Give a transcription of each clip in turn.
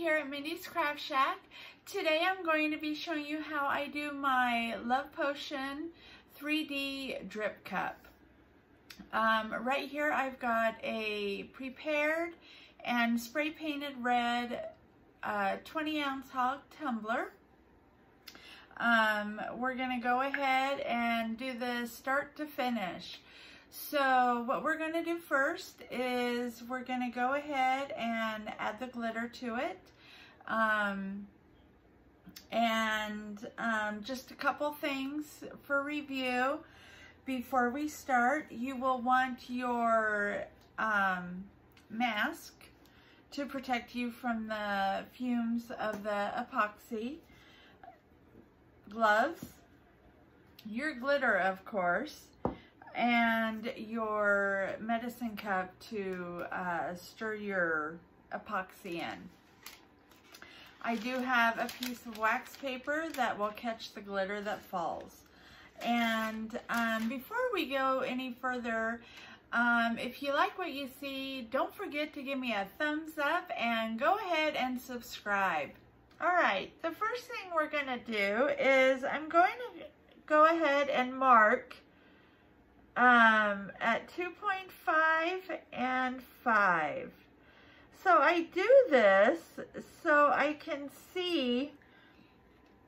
here at Mindy's Craft Shack. Today I'm going to be showing you how I do my Love Potion 3D drip cup. Right here I've got a prepared and spray painted red 20 ounce hog tumbler. We're going to go ahead and do the start to finish. So what we're going to do first is we're going to go ahead and add the glitter to it. Just a couple things for review before we start. You will want your mask to protect you from the fumes of the epoxy, gloves, your glitter of course, and your medicine cup to stir your epoxy in. I do have a piece of wax paper that will catch the glitter that falls. And before we go any further, if you like what you see, don't forget to give me a thumbs up and go ahead and subscribe. All right, the first thing we're gonna do is I'm going to go ahead and mark at 2.5 and 5. So I do this so I can see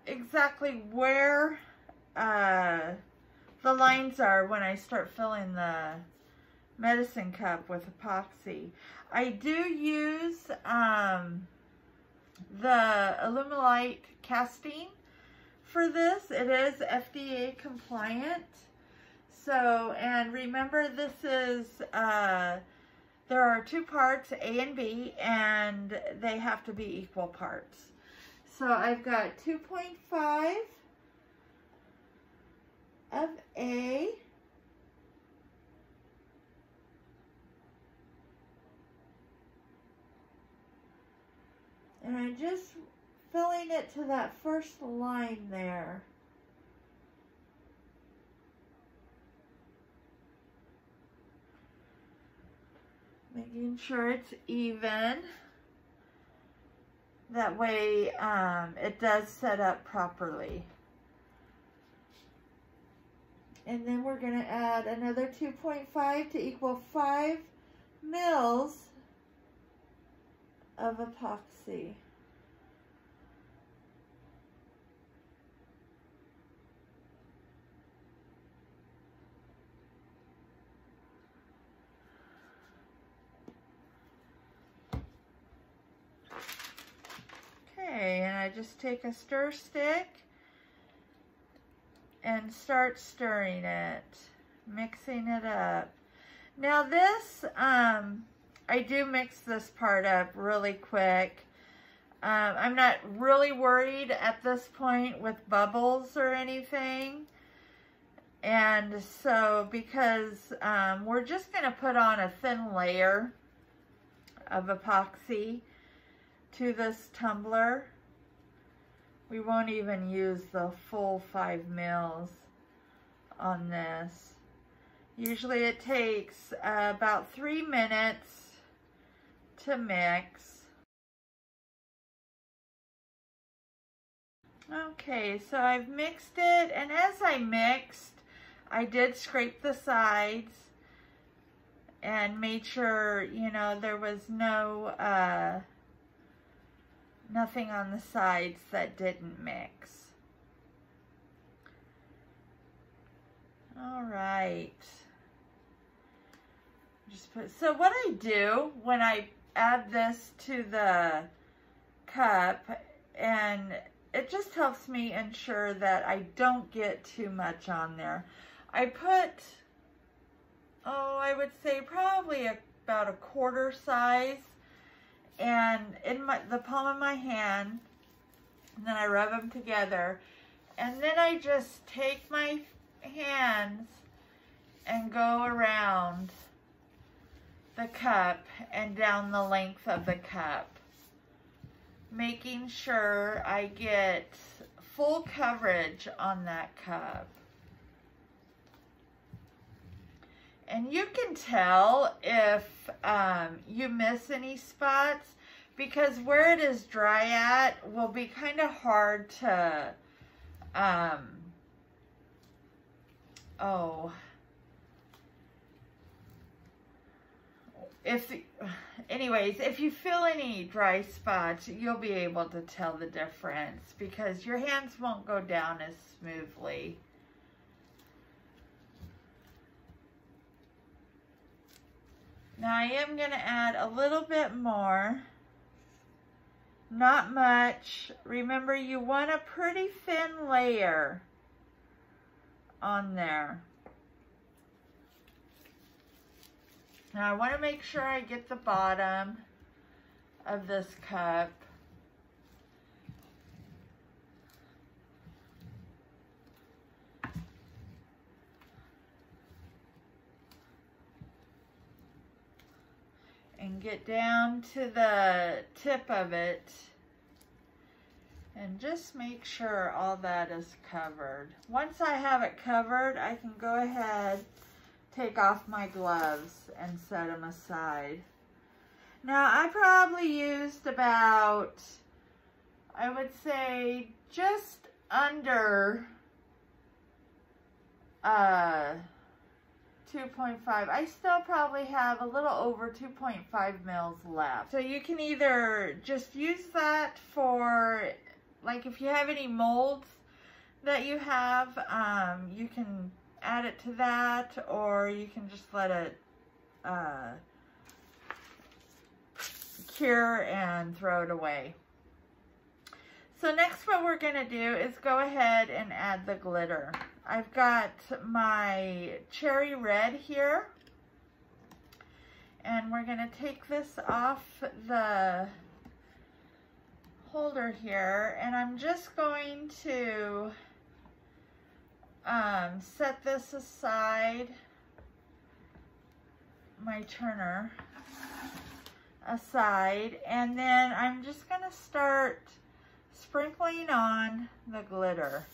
exactly where the lines are when I start filling the medicine cup with epoxy. I do use the Alumilite casting for this. It is FDA compliant. So, and remember this is, there are two parts, A and B, and they have to be equal parts. So I've got 2.5 of A and I'm just filling it to that first line there. Making sure it's even. That way it does set up properly. And then we're going to add another 2.5 to equal 5 mils of epoxy. And I just take a stir stick and start stirring it, mixing it up. Now this, I do mix this part up really quick. I'm not really worried at this point with bubbles or anything. And so because we're just going to put on a thin layer of epoxy to this tumbler. We won't even use the full 5 mils on this. Usually it takes about 3 minutes to mix. Okay, so I've mixed it, and as I mixed, I did scrape the sides and made sure, you know, there was no nothing on the sides that didn't mix. All right. Just put, so what I do when I add this to the cup, and it just helps me ensure that I don't get too much on there. I put, oh, I would say probably about a quarter size. And in the palm of my hand, and then I rub them together, and then I just take my hands and go around the cup and down the length of the cup, making sure I get full coverage on that cup. And you can tell if you miss any spots because where it is dry at will be kind of hard to, if you feel any dry spots, you'll be able to tell the difference because your hands won't go down as smoothly. Now I am going to add a little bit more, not much. Remember, you want a pretty thin layer on there. Now I want to make sure I get the bottom of this cup. And get down to the tip of it. And just make sure all that is covered. Once I have it covered, I can go ahead, take off my gloves and set them aside. Now I probably used about, I would say just under 2.5. I still probably have a little over 2.5 mils left. So you can either just use that for, like if you have any molds that you have, you can add it to that, or you can just let it cure and throw it away. So next what we're going to do is go ahead and add the glitter. I've got my cherry red here, and we're going to take this off the holder here, and I'm just going to set this aside, my turner aside, and then I'm just going to start sprinkling on the glitter,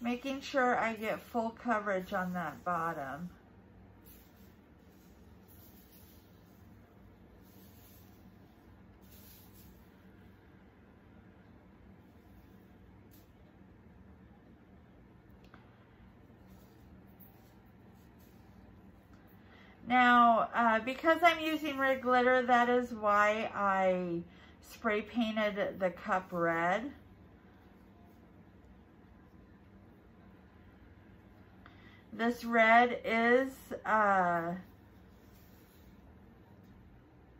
making sure I get full coverage on that bottom. Now, because I'm using red glitter, that is why I spray painted the cup red. This red is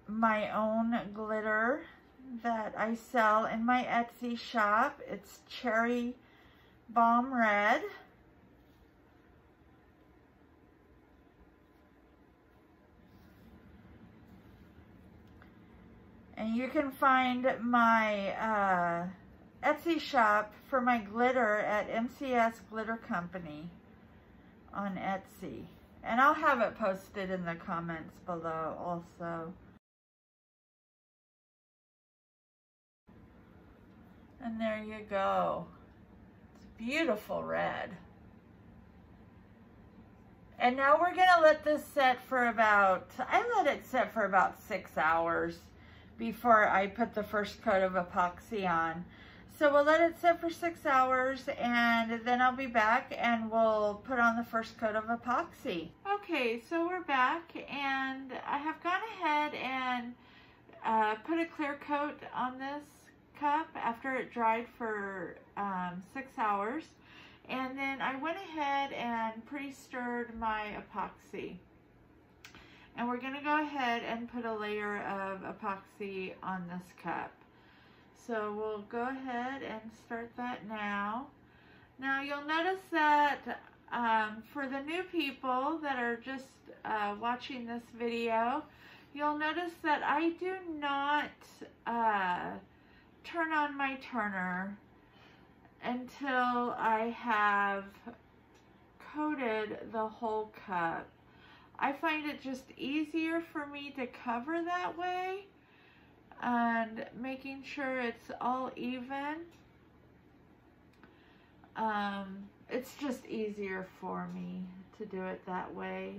my own glitter that I sell in my Etsy shop. It's Cherry Balm Red. And you can find my Etsy shop for my glitter at MCS Glitter Company on Etsy. And I'll have it posted in the comments below also. And there you go. It's beautiful red. And now we're gonna let this set for about, I let it set for about 6 hours before I put the first coat of epoxy on. So we'll let it sit for 6 hours, and then I'll be back and we'll put on the first coat of epoxy. Okay, so we're back, and I have gone ahead and put a clear coat on this cup after it dried for 6 hours. And then I went ahead and pre-stirred my epoxy. And we're going to go ahead and put a layer of epoxy on this cup. So we'll go ahead and start that now. Now you'll notice that for the new people that are just watching this video, you'll notice that I do not turn on my turner until I have coated the whole cup. I find it just easier for me to cover that way, and making sure it's all even. It's just easier for me to do it that way.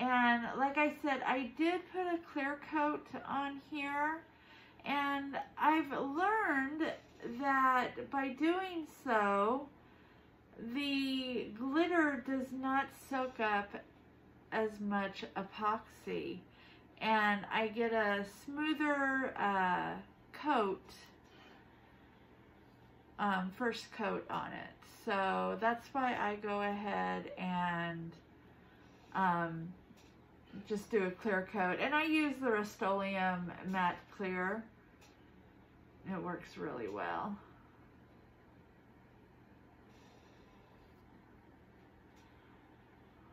And like I said, I did put a clear coat on here, and I've learned that by doing so, the glitter does not soak up as much epoxy, and I get a smoother coat, first coat on it. So that's why I go ahead and just do a clear coat, and I use the Rust-Oleum matte clear. It works really well.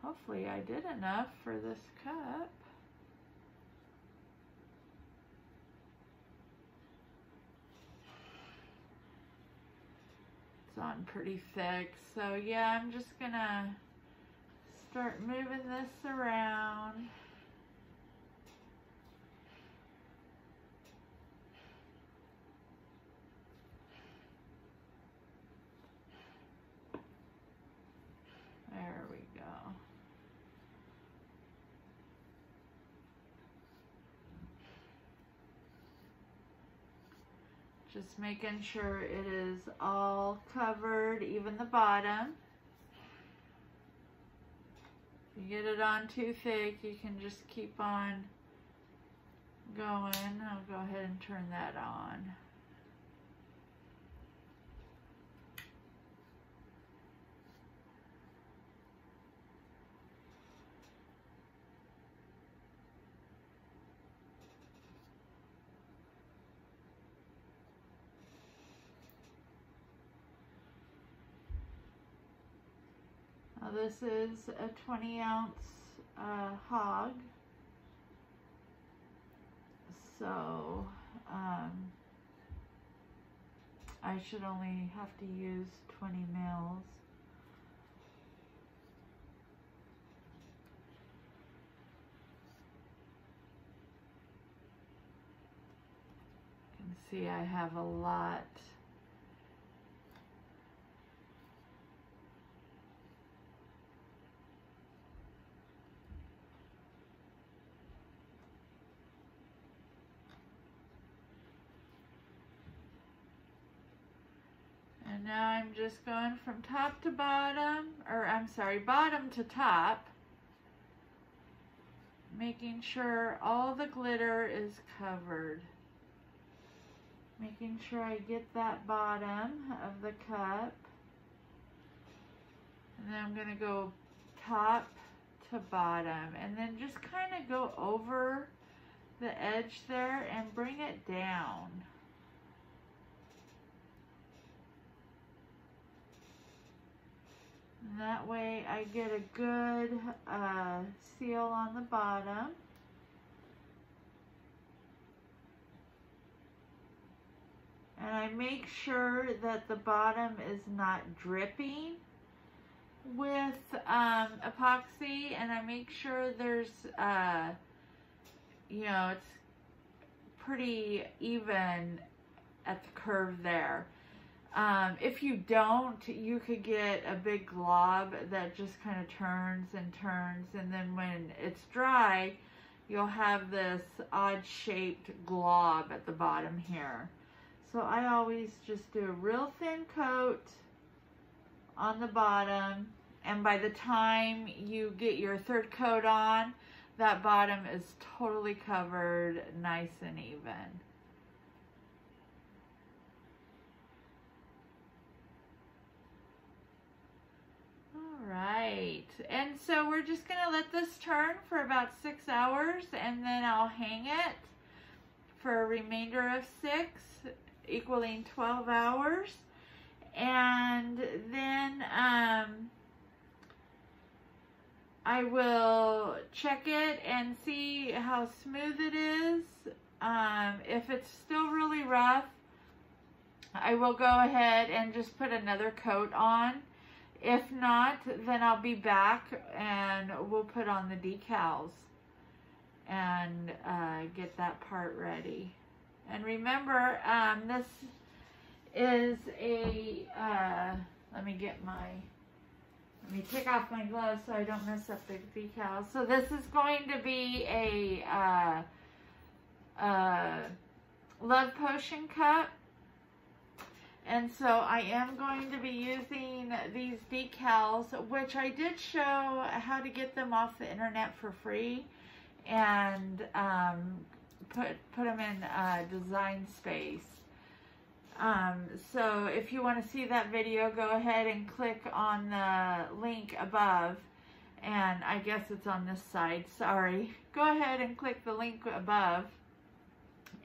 Hopefully I did enough for this cup. It's on pretty thick, so yeah, I'm just gonna start moving this around. There we go. Just making sure it is all covered, even the bottom. You get it on too thick, you can just keep on going. I'll go ahead and turn that on. This is a 20-ounce hog, so I should only have to use 20 mils. You can see I have a lot. Now I'm just going from top to bottom, or I'm sorry, bottom to top, making sure all the glitter is covered. Making sure I get that bottom of the cup. And then I'm going to go top to bottom, and then just kind of go over the edge there and bring it down. And that way I get a good seal on the bottom. And I make sure that the bottom is not dripping with epoxy, and I make sure there's, you know, it's pretty even at the curve there. If you don't, you could get a big glob that just kind of turns and turns, and then when it's dry, you'll have this odd-shaped glob at the bottom here. So I always just do a real thin coat on the bottom, and by the time you get your third coat on, that bottom is totally covered, nice and even. Right, and so we're just gonna let this turn for about 6 hours, and then I'll hang it for a remainder of 6, equaling 12 hours. And then I will check it and see how smooth it is. If it's still really rough, I will go ahead and just put another coat on. If not, then I'll be back and we'll put on the decals and get that part ready. And remember, this is a, let me get my Let me take off my gloves so I don't mess up the decals. So this is going to be a love potion cup. And so I am going to be using these decals, which I did show how to get them off the internet for free and put them in Design Space. So if you want to see that video, go ahead and click on the link above. And I guess it's on this side, sorry. Go ahead and click the link above.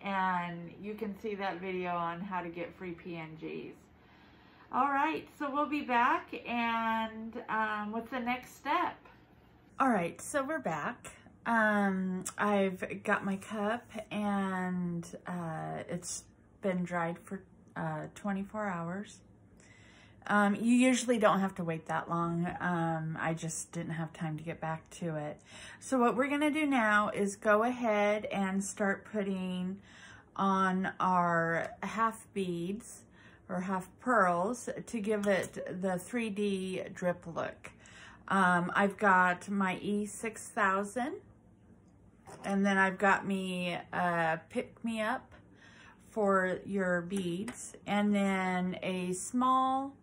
And you can see that video on how to get free PNGs. All right, so we'll be back and with the next step. All right, so we're back. I've got my cup and it's been dried for 24 hours. You usually don't have to wait that long. I just didn't have time to get back to it. So what we're gonna do now is go ahead and start putting on our half beads or half pearls to give it the 3D drip look. I've got my E6000 and then I've got me Pick Me Up for your beads and then a small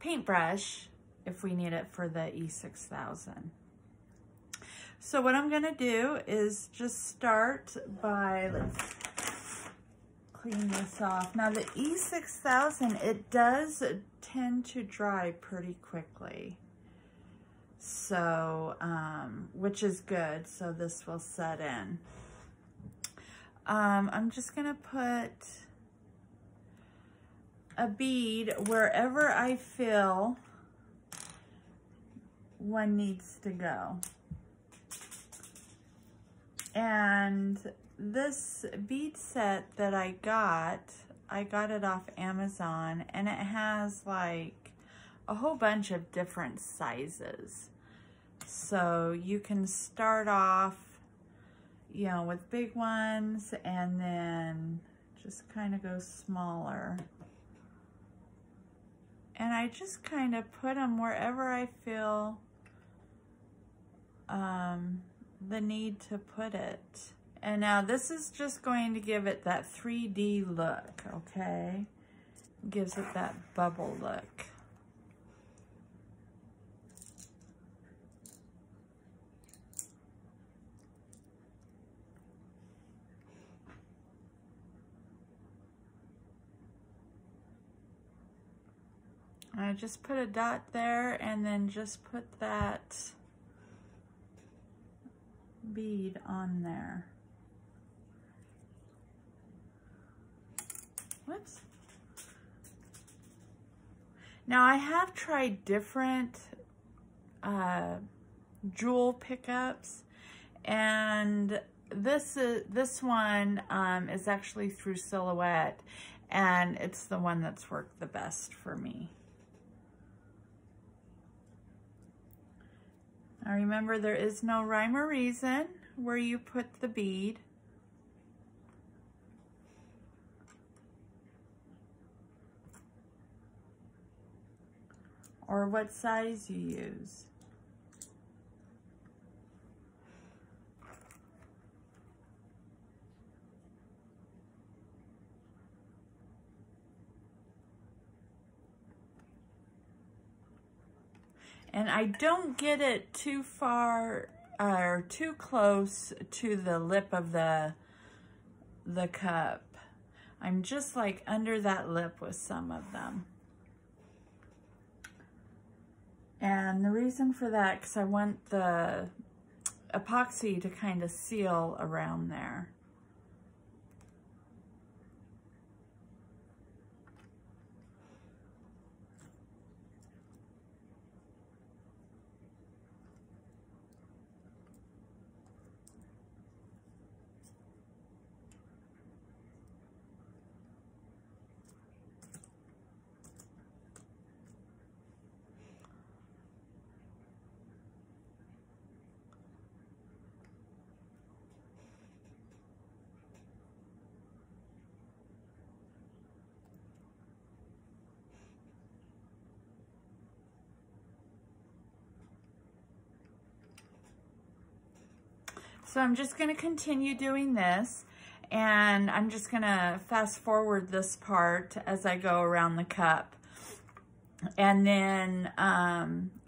paintbrush if we need it for the E6000. So what I'm gonna do is just start by, let's clean this off. Now the E6000, it does tend to dry pretty quickly. So, which is good, so this will set in. I'm just gonna put a bead wherever I feel one needs to go. And this bead set that I got it off Amazon and it has like a whole bunch of different sizes. So you can start off, you know, with big ones and then just kind of go smaller. And I just kind of put them wherever I feel the need to put it. And now this is just going to give it that 3D look, okay? Gives it that bubble look. I just put a dot there and then just put that bead on there. Whoops. Now I have tried different jewel pickups and this one is actually through Silhouette and it's the one that's worked the best for me. Now remember, there is no rhyme or reason where you put the bead. Or what size you use. And I don't get it too far or too close to the lip of the cup. I'm just like under that lip with some of them. And the reason for that, because I want the epoxy to kind of seal around there. So I'm just going to continue doing this, and I'm just going to fast forward this part as I go around the cup. And then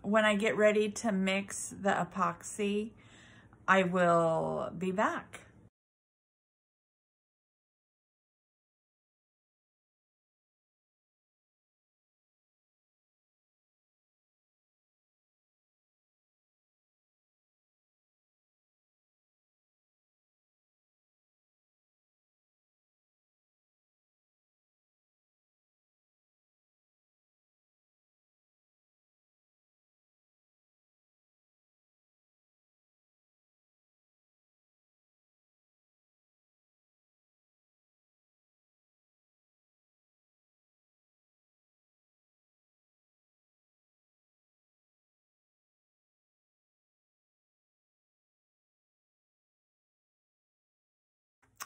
when I get ready to mix the epoxy, I will be back.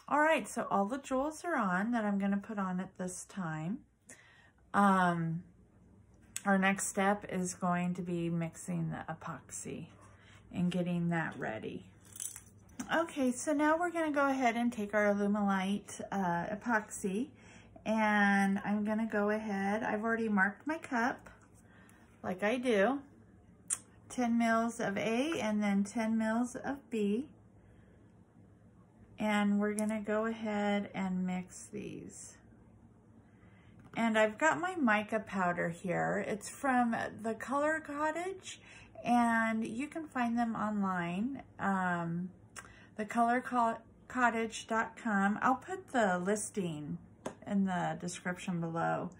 All right, so all the jewels are on that I'm going to put on at this time. Our next step is going to be mixing the epoxy and getting that ready. Okay, so now we're going to go ahead and take our Alumilite epoxy, and I'm going to go ahead. I've already marked my cup like I do. 10 mils of A and then 10 mils of B. And we're gonna go ahead and mix these. And I've got my mica powder here. It's from The Color Cottage, and you can find them online, thecolorcottage.com. I'll put the listing in the description below.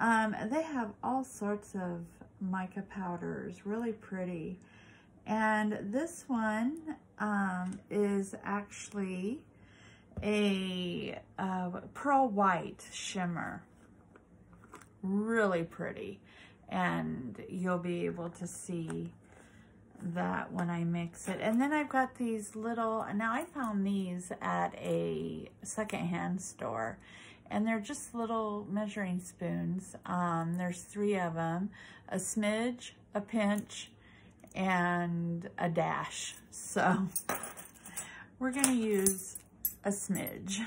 They have all sorts of mica powders, really pretty. And this one is actually a pearl white shimmer. Really pretty. And you'll be able to see that when I mix it. And then I've got these little, now I found these at a secondhand store. And they're just little measuring spoons. There's 3 of them. A smidge, a pinch, and a dash. So we're going to use a smidge.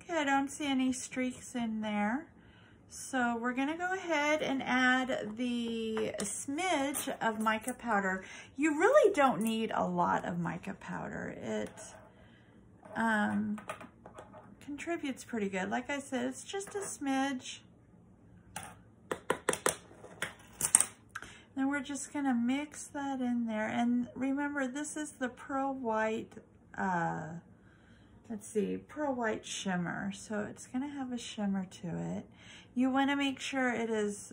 Okay, I don't see any streaks in there. So we're going to go ahead and add the smidge of mica powder. You really don't need a lot of mica powder. It contributes pretty good. Like I said, it's just a smidge. Then we're just going to mix that in there. And remember, this is the pearl white, let's see, pearl white shimmer. So it's going to have a shimmer to it. You want to make sure it is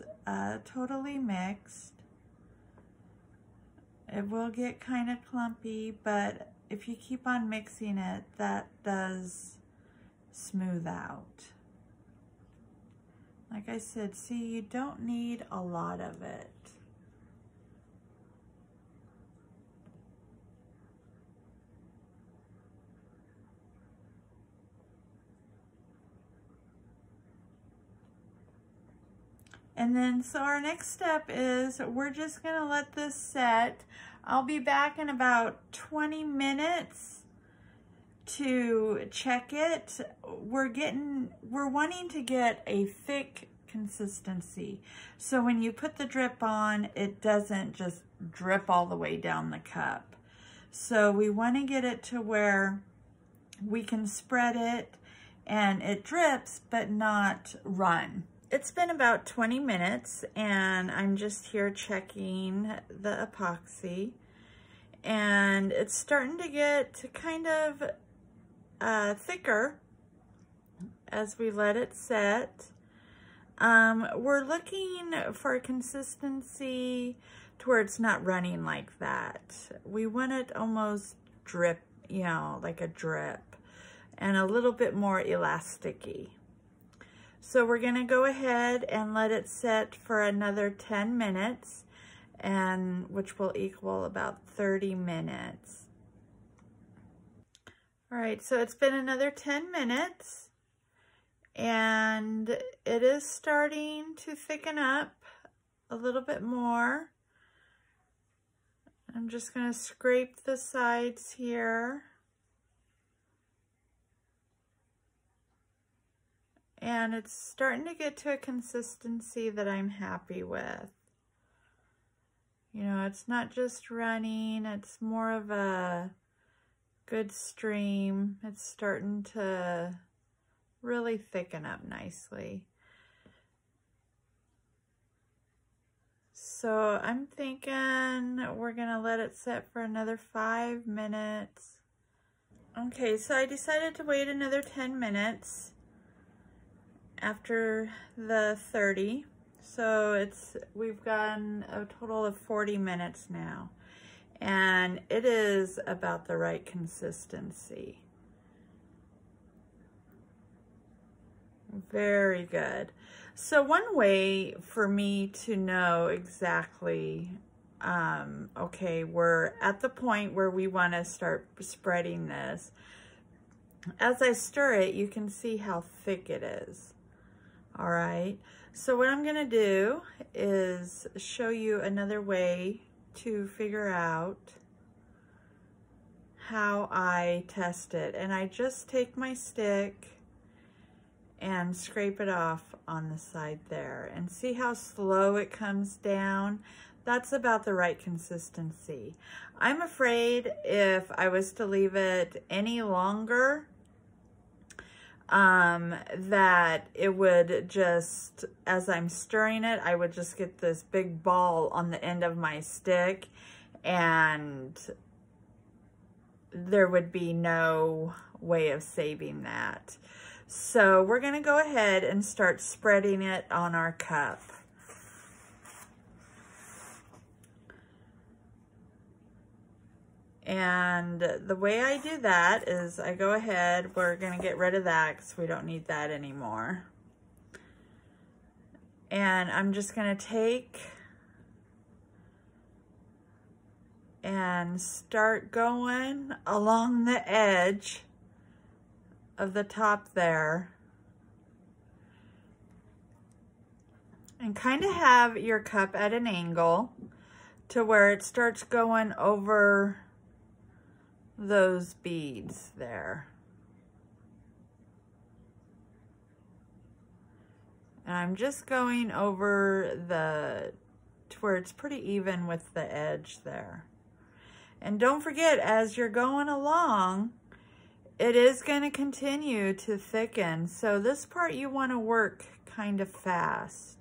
totally mixed. It will get kind of clumpy, but if you keep on mixing it, that does smooth out. Like I said, see, you don't need a lot of it. And then, so our next step is we're just gonna let this set. I'll be back in about 20 minutes to check it. We're wanting to get a thick consistency. So when you put the drip on, it doesn't just drip all the way down the cup. So we wanna get it to where we can spread it and it drips, but not run. It's been about 20 minutes, and I'm just here checking the epoxy, and it's starting to get kind of thicker as we let it set. We're looking for a consistency to where it's not running like that. We want it almost drip, you know, like a drip, and a little bit more elasticy. So we're gonna go ahead and let it set for another 10 minutes, and which will equal about 30 minutes. All right, so it's been another 10 minutes, and it is starting to thicken up a little bit more. I'm just going to scrape the sides here. And it's starting to get to a consistency that I'm happy with. You know, it's not just running, it's more of a good stream. It's starting to really thicken up nicely. So I'm thinking we're gonna let it set for another 5 minutes. Okay, so I decided to wait another 10 minutes after the 30. So we've gotten a total of 40 minutes now, and it is about the right consistency. Very good. So one way for me to know exactly, okay, we're at the point where we want to start spreading this. As I stir it, you can see how thick it is. All right. So what I'm going to do is show you another way to figure out how I test it. And I just take my stick and scrape it off on the side there, and see how slow it comes down. That's about the right consistency. I'm afraid if I was to leave it any longer, that it would just, as I'm stirring it, I would just get this big ball on the end of my stick, and there would be no way of saving that. So we're going to go ahead and start spreading it on our cup. And the way I do that is I go ahead, we're going to get rid of that because we don't need that anymore. And I'm just going to take and start going along the edge of the top there, and kind of have your cup at an angle to where it starts going over those beads there. And I'm just going over to where it's pretty even with the edge there. And don't forget, as you're going along, it is going to continue to thicken, so this part you want to work kind of fast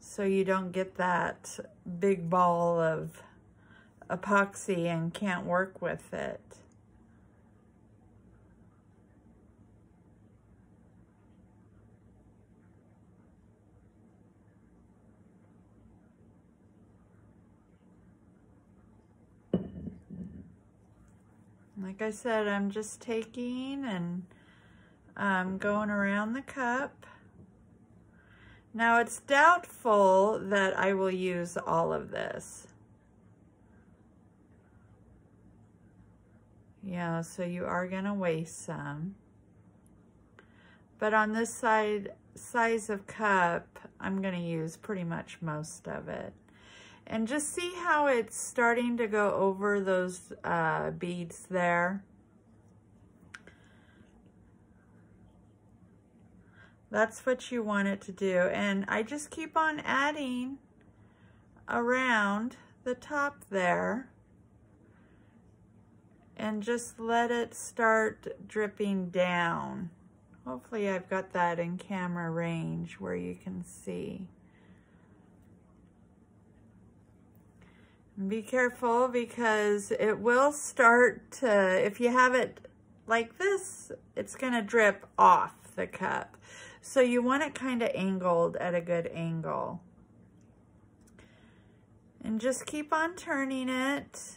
so you don't get that big ball of epoxy and can't work with it. Like I said, I'm just taking and going around the cup. Now it's doubtful that I will use all of this. Yeah, so you are gonna waste some. But on this size of cup, I'm gonna use pretty much most of it. And just see how it's starting to go over those beads there. That's what you want it to do. And I just keep on adding around the top there. And just let it start dripping down. Hopefully I've got that in camera range where you can see. Be careful, because it will start to, if you have it like this, it's going to drip off the cup. So you want it kind of angled at a good angle. And just keep on turning it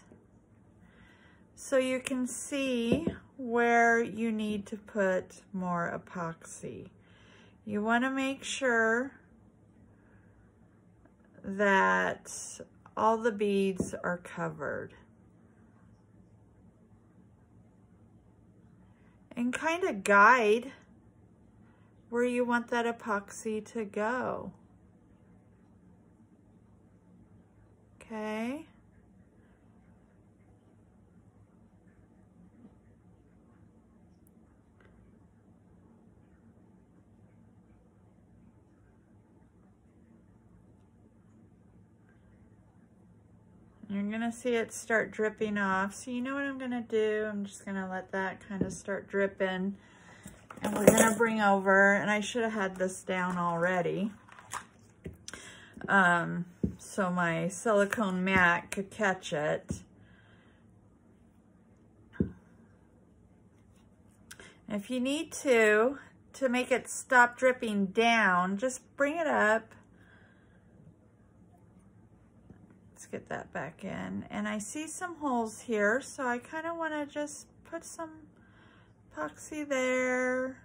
so you can see where you need to put more epoxy. You want to make sure that all the beads are covered. and kind of guide where you want that epoxy to go. Okay. You're gonna see it start dripping off. So you know what I'm gonna do? I'm just gonna let that kind of start dripping. And we're gonna bring over, and I should have had this down already. So my silicone mat could catch it. If you need to make it stop dripping down, just bring it up. Let's get that back in. And I see some holes here, so I kind of want to just put some epoxy there.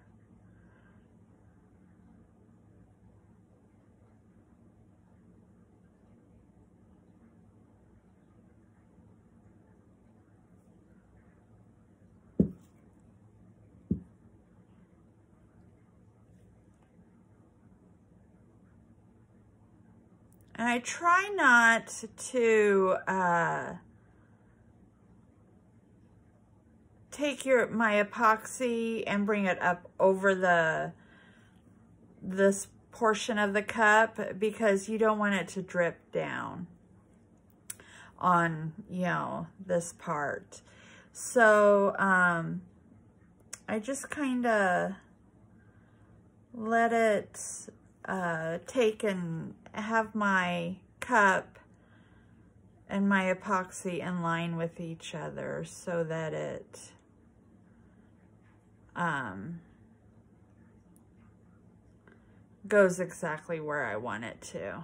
And I try not to take my epoxy and bring it up over this portion of the cup, because you don't want it to drip down on, you know, this part. So I just kind of let it take and have my cup and my epoxy in line with each other so that it goes exactly where I want it to.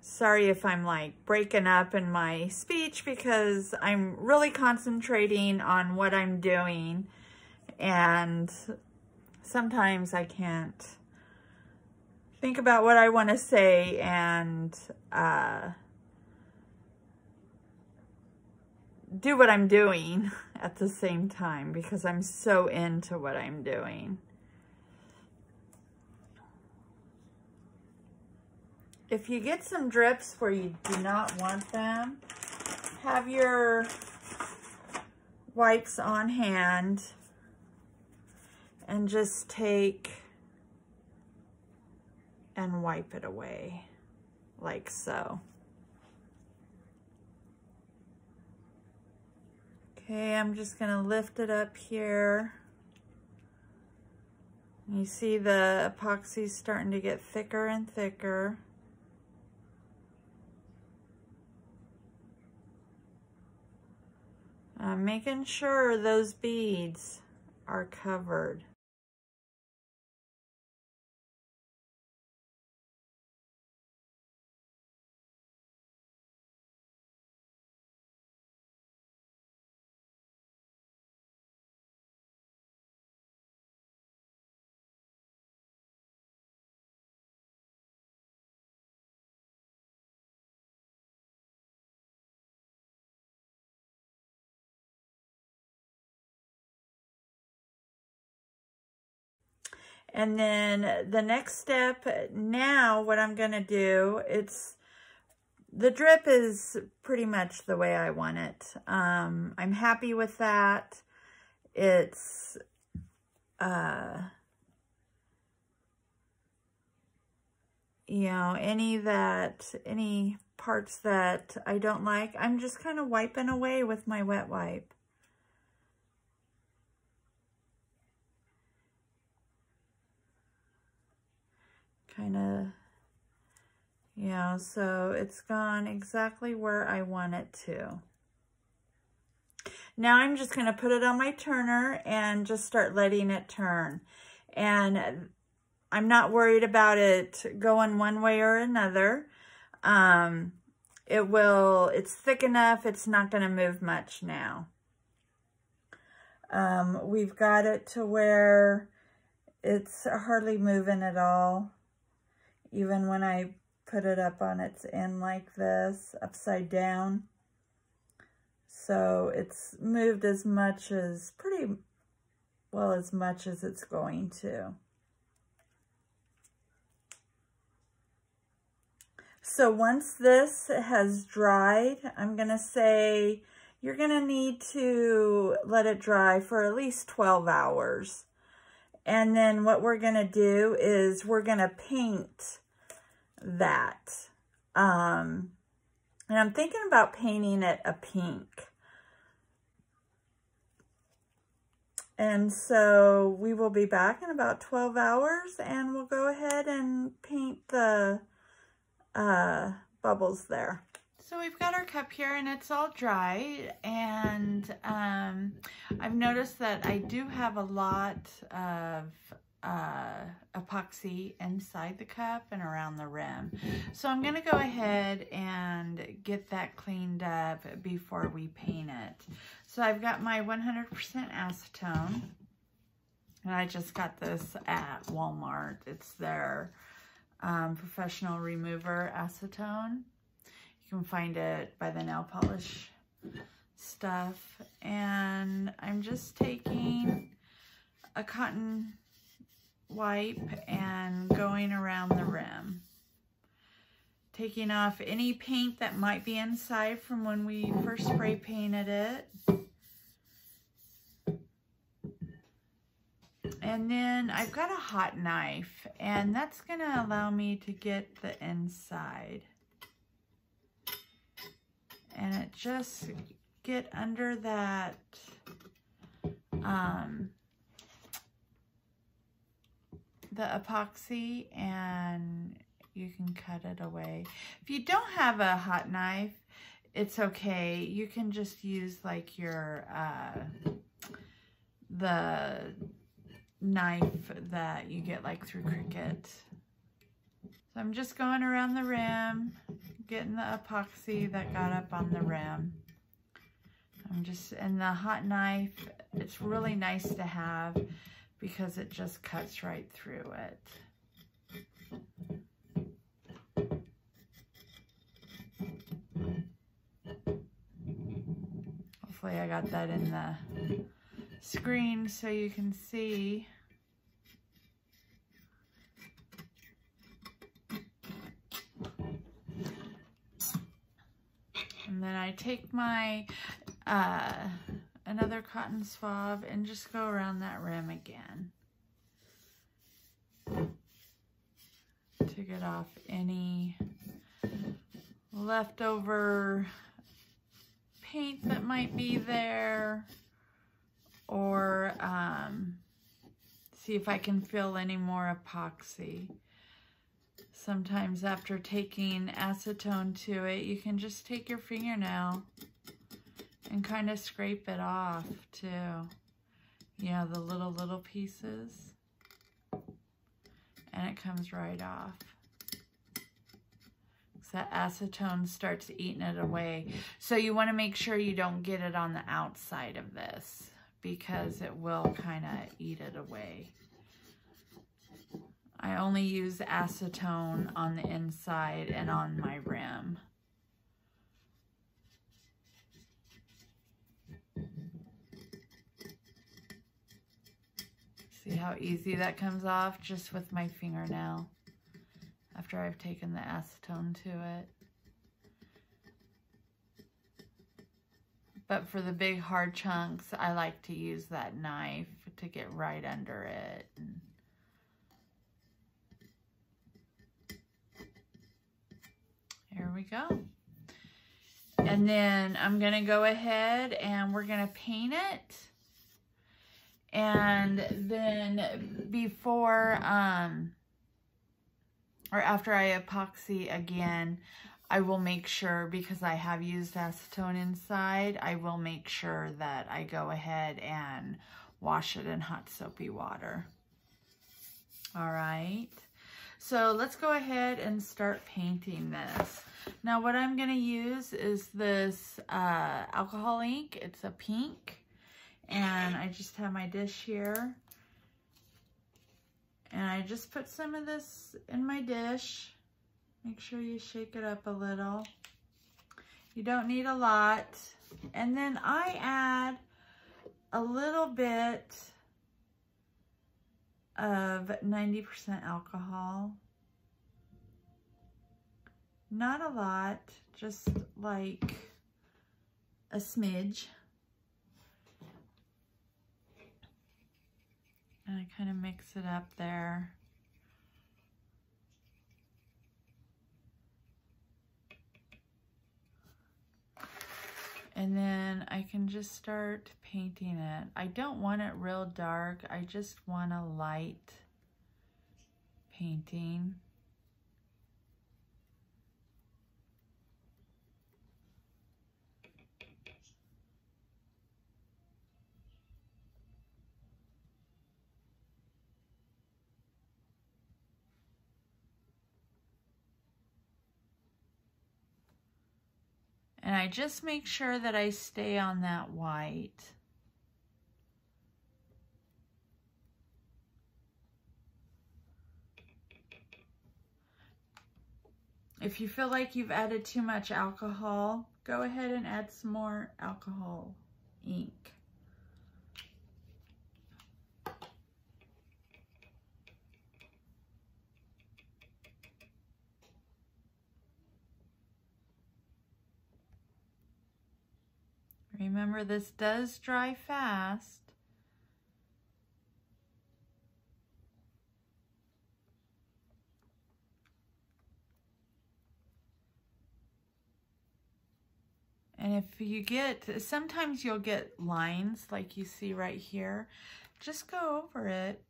Sorry if I'm like breaking up in my speech, because I'm really concentrating on what I'm doing, and sometimes I can't think about what I want to say and do what I'm doing at the same time, because I'm so into what I'm doing. If you get some drips where you do not want them, have your wipes on hand and just take and wipe it away, like so. Okay, I'm just gonna lift it up here. You see the epoxy starting to get thicker and thicker. I'm making sure those beads are covered. And then the next step, now what I'm gonna do, the drip is pretty much the way I want it. I'm happy with that. It's you know, any parts that I don't like, I'm just kind of wiping away with my wet wipe. Kind of, you know, so it's gone exactly where I want it to. Now I'm just going to put it on my turner and just start letting it turn. And I'm not worried about it going one way or another. It's thick enough, it's not going to move much now. We've got it to where it's hardly moving at all. Even when I put it up on its end like this, upside down. So it's moved as much as, pretty well as much as it's going to. So once this has dried, I'm gonna say you're gonna need to let it dry for at least 12 hours. And then what we're gonna do is we're gonna paint that. And I'm thinking about painting it a pink. And so we will be back in about 12 hours and we'll go ahead and paint the bubbles there. So we've got our cup here and it's all dry, and I've noticed that I do have a lot of epoxy inside the cup and around the rim. So I'm going to go ahead and get that cleaned up before we paint it. So I've got my 100% acetone, and I just got this at Walmart. It's their professional remover acetone. You can find it by the nail polish stuff. And I'm just taking a cotton wipe and going around the rim, taking off any paint that might be inside from when we first spray painted it. And then I've got a hot knife, and that's gonna allow me to get the inside and it just get under that the epoxy, and you can cut it away. If you don't have a hot knife, it's okay. You can just use like your, the knife that you get like through Cricut. So I'm just going around the rim, getting the epoxy that got up on the rim. I'm just, and the hot knife, it's really nice to have, because it just cuts right through it. Hopefully I got that in the screen so you can see. And then I take my another cotton swab and just go around that rim again to get off any leftover paint that might be there, or see if I can fill any more epoxy. Sometimes after taking acetone to it, you can just take your fingernail and kind of scrape it off too. You know, the little pieces. And it comes right off. So that acetone starts eating it away. So you want to make sure you don't get it on the outside of this, because it will kind of eat it away. I only use acetone on the inside and on my rim. See how easy that comes off just with my fingernail after I've taken the acetone to it. But for the big hard chunks, I like to use that knife to get right under it. Here we go. And then I'm gonna go ahead and we're gonna paint it. And then before, or after I epoxy again, I will make sure, because I have used acetone inside, I will make sure that I go ahead and wash it in hot soapy water. All right. So let's go ahead and start painting this. Now what I'm gonna use is this alcohol ink. It's a pink. And I just have my dish here. And I just put some of this in my dish. Make sure you shake it up a little. You don't need a lot. And then I add a little bit of 90% alcohol. Not a lot, just like a smidge. And I kind of mix it up there. And then I can just start painting it. I don't want it real dark. I just want a light painting. And I just make sure that I stay on that white. If you feel like you've added too much alcohol, go ahead and add some more alcohol ink. Remember, this does dry fast. And if you get, sometimes you'll get lines like you see right here. Just go over it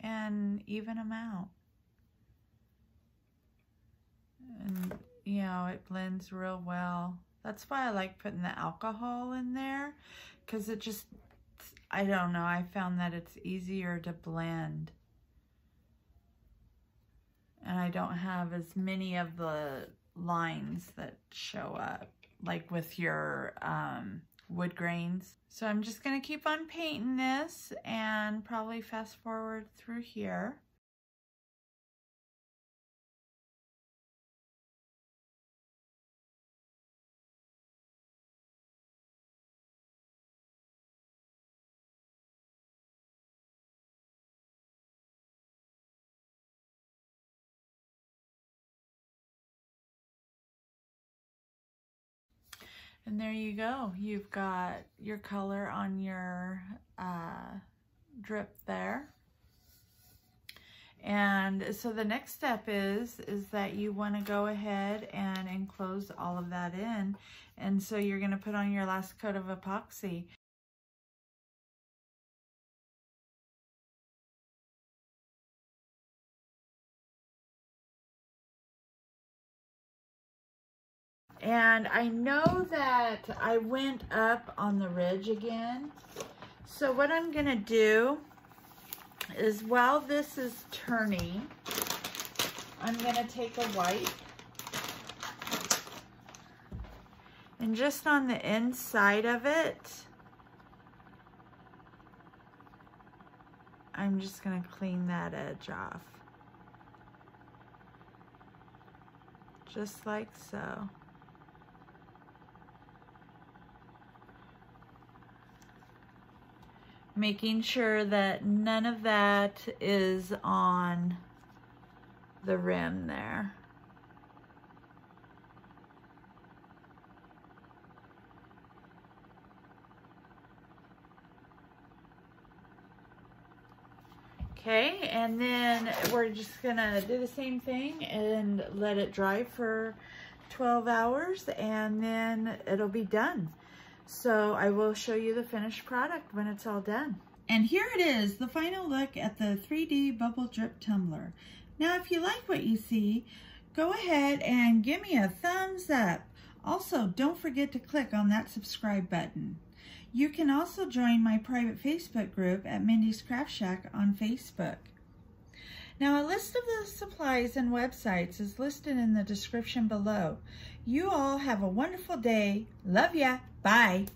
and even them out. And you know, it blends real well. That's why I like putting the alcohol in there, because it just, I don't know, I found that it's easier to blend. And I don't have as many of the lines that show up, like with your wood grains. So I'm just gonna keep on painting this and probably fast forward through here. And there you go. You've got your color on your drip there. And so the next step is that you want to go ahead and enclose all of that in. And so you're going to put on your last coat of epoxy. And I know that I went up on the ridge again. So what I'm gonna do is while this is turning, I'm gonna take a white. And just on the inside of it, I'm just gonna clean that edge off. Just like so. Making sure that none of that is on the rim there. Okay, and then we're just gonna do the same thing and let it dry for 12 hours and then it'll be done. So I will show you the finished product when it's all done. And here it is, the final look at the 3D Bubble Drip Tumbler. Now, if you like what you see, go ahead and give me a thumbs up. Also, don't forget to click on that subscribe button. You can also join my private Facebook group at Mindy's Craft Shack on Facebook. Now, a list of the supplies and websites is listed in the description below. You all have a wonderful day. Love ya. Bye.